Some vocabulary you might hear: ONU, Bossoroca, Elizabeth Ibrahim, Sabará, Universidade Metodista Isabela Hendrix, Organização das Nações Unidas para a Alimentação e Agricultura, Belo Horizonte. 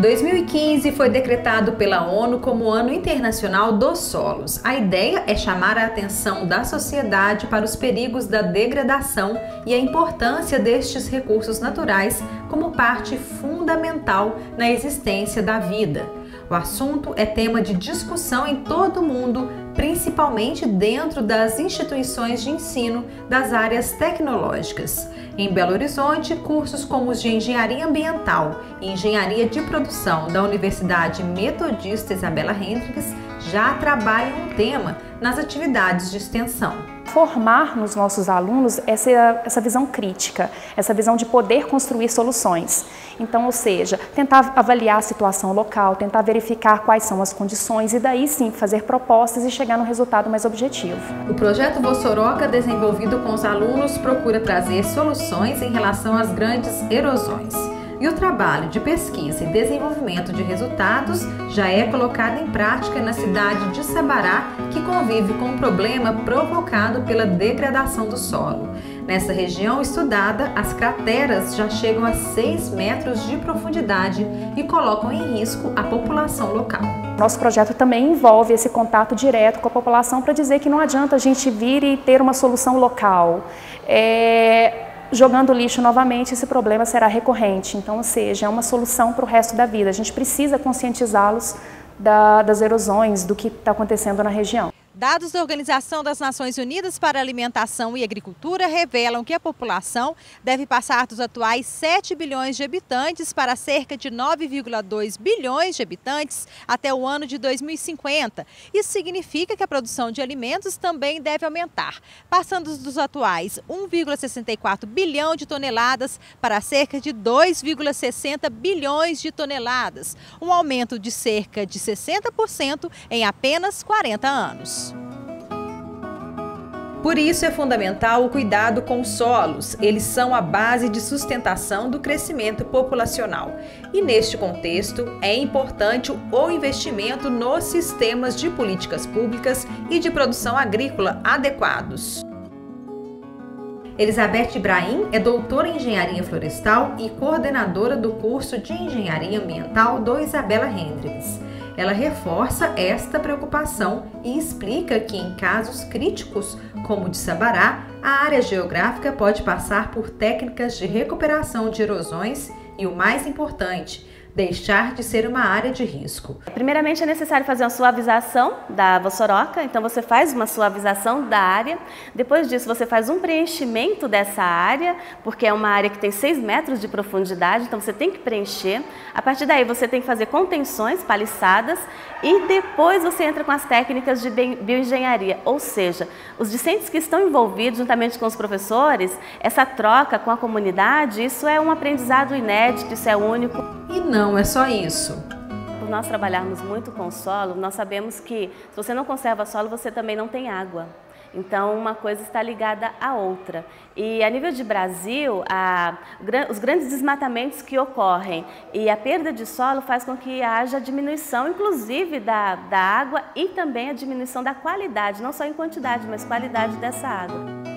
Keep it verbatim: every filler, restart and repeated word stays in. dois mil e quinze foi decretado pela ONU como Ano Internacional dos Solos. A ideia é chamar a atenção da sociedade para os perigos da degradação e a importância destes recursos naturais como parte fundamental na existência da vida. O assunto é tema de discussão em todo o mundo, principalmente dentro das instituições de ensino das áreas tecnológicas. Em Belo Horizonte, cursos como os de Engenharia Ambiental e Engenharia de Produção da Universidade Metodista Isabela Hendrix já trabalham o tema nas atividades de extensão. Formar nos nossos alunos essa, essa visão crítica, essa visão de poder construir soluções. Então, ou seja, tentar avaliar a situação local, tentar verificar quais são as condições e daí sim fazer propostas e chegar num resultado mais objetivo. O projeto Bossoroca, desenvolvido com os alunos, procura trazer soluções em relação às grandes erosões. E o trabalho de pesquisa e desenvolvimento de resultados já é colocado em prática na cidade de Sabará, que convive com o problema provocado pela degradação do solo. Nessa região estudada, as crateras já chegam a seis metros de profundidade e colocam em risco a população local. Nosso projeto também envolve esse contato direto com a população para dizer que não adianta a gente vir e ter uma solução local. É... Jogando lixo novamente, esse problema será recorrente. Então, ou seja, é uma solução para o resto da vida. A gente precisa conscientizá-los da, das erosões, do que está acontecendo na região. Dados da Organização das Nações Unidas para a Alimentação e Agricultura revelam que a população deve passar dos atuais sete bilhões de habitantes para cerca de nove vírgula dois bilhões de habitantes até o ano de dois mil e cinquenta. Isso significa que a produção de alimentos também deve aumentar, passando dos atuais um vírgula sessenta e quatro bilhão de toneladas para cerca de dois vírgula sessenta bilhões de toneladas, um aumento de cerca de sessenta por cento em apenas quarenta anos. Por isso é fundamental o cuidado com os solos. Eles são a base de sustentação do crescimento populacional. E neste contexto é importante o investimento nos sistemas de políticas públicas e de produção agrícola adequados. Elizabeth Ibrahim é doutora em Engenharia Florestal e coordenadora do curso de Engenharia Ambiental do Isabela Hendrix. Ela reforça esta preocupação e explica que em casos críticos, como o de Sabará, a área geográfica pode passar por técnicas de recuperação de erosões e, o mais importante, deixar de ser uma área de risco. Primeiramente é necessário fazer uma suavização da Bossoroca, então você faz uma suavização da área, depois disso você faz um preenchimento dessa área, porque é uma área que tem seis metros de profundidade, então você tem que preencher, a partir daí você tem que fazer contenções, paliçadas, e depois você entra com as técnicas de bioengenharia, ou seja, os discentes que estão envolvidos juntamente com os professores, essa troca com a comunidade, isso é um aprendizado inédito, isso é único. E não é só isso. Por nós trabalharmos muito com o solo, nós sabemos que se você não conserva solo, você também não tem água. Então, uma coisa está ligada à outra. E a nível de Brasil, a, os grandes desmatamentos que ocorrem e a perda de solo faz com que haja diminuição, inclusive, da, da água e também a diminuição da qualidade, não só em quantidade, mas qualidade dessa água.